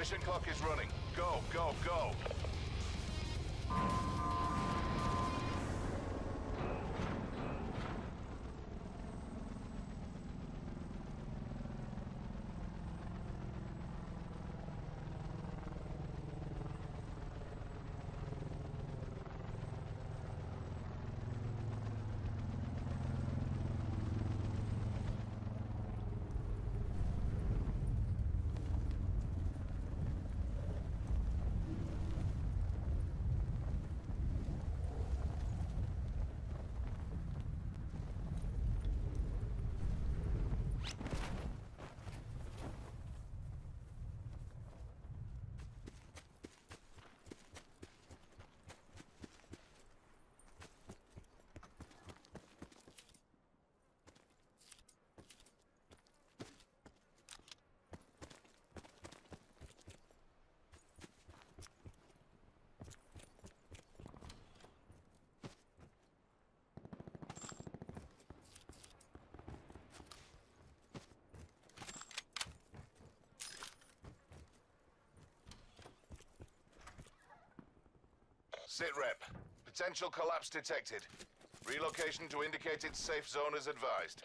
Mission clock is running. Go, go, go. Sitrep. Potential collapse detected. Relocation to indicated safe zone is advised.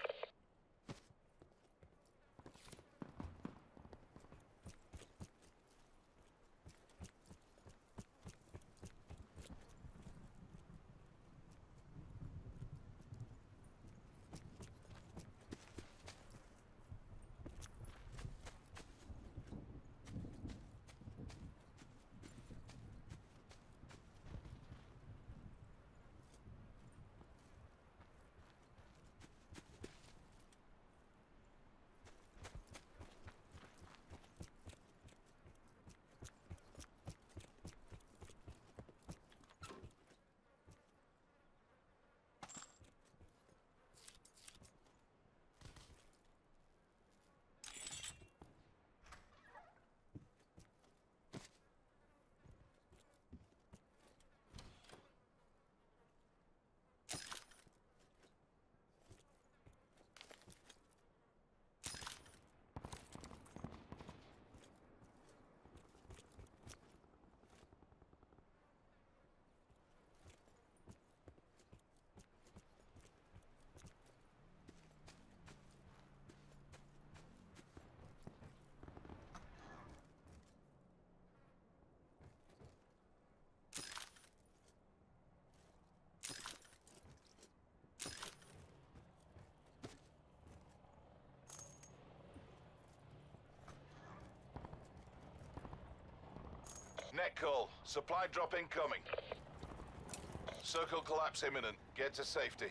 Net call. Supply drop incoming. Circle collapse imminent. Get to safety.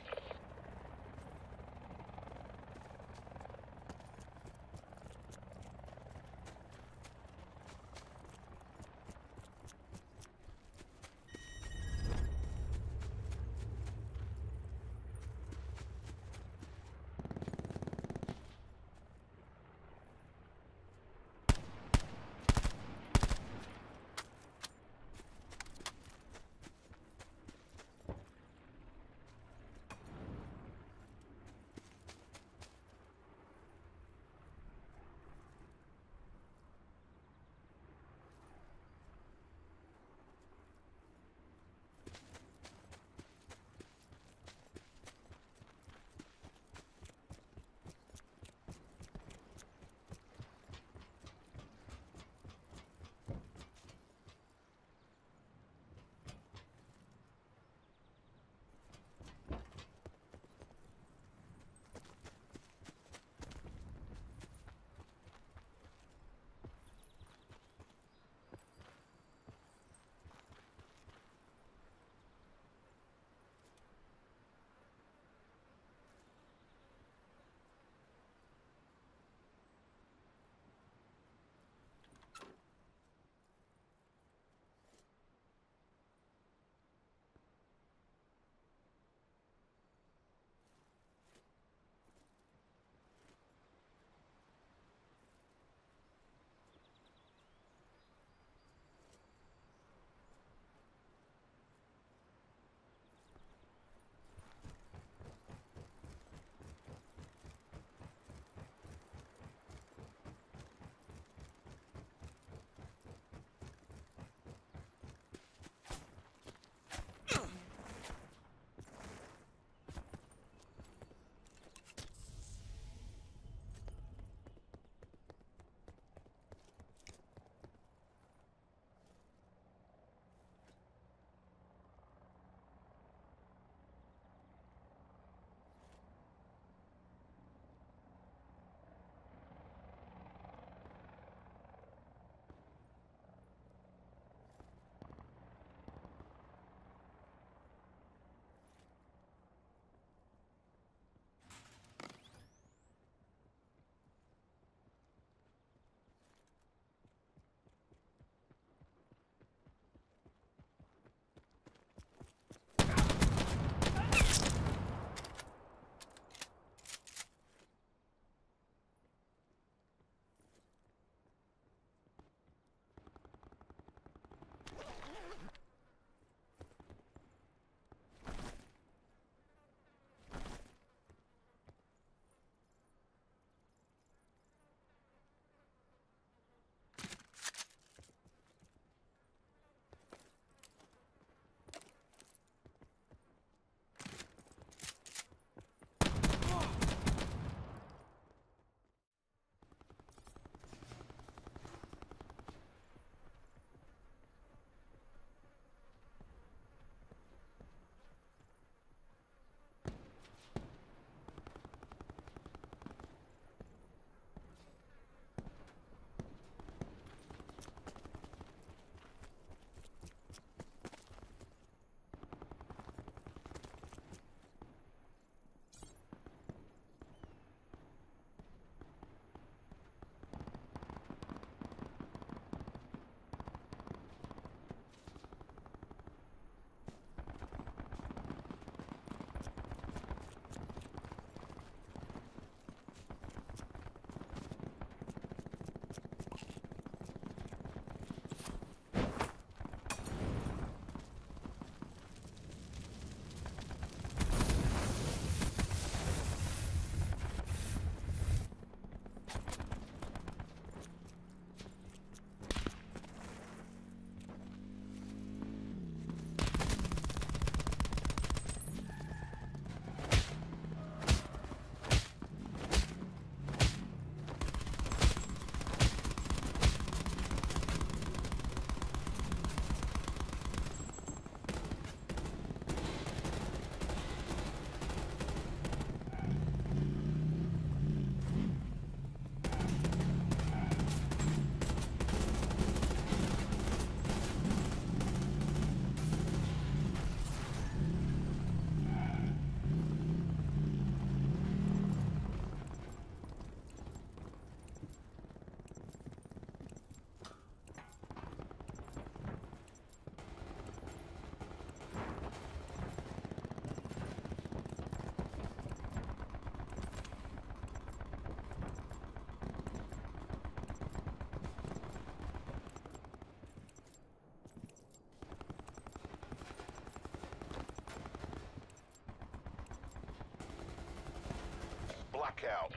blackout.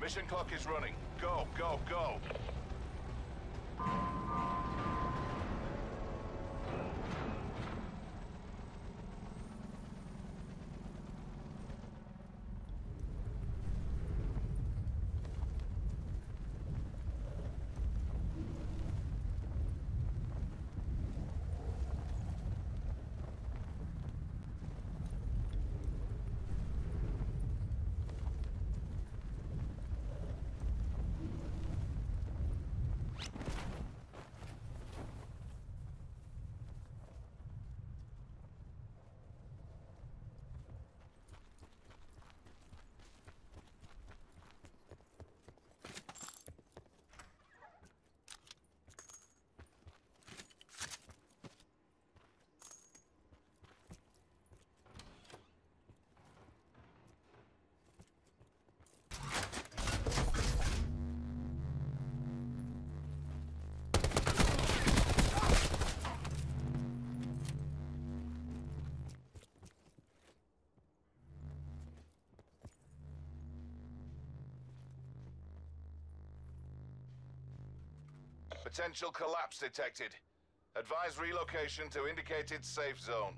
Mission clock is running. Go, go, go. Potential collapse detected. Advise relocation to indicated safe zone.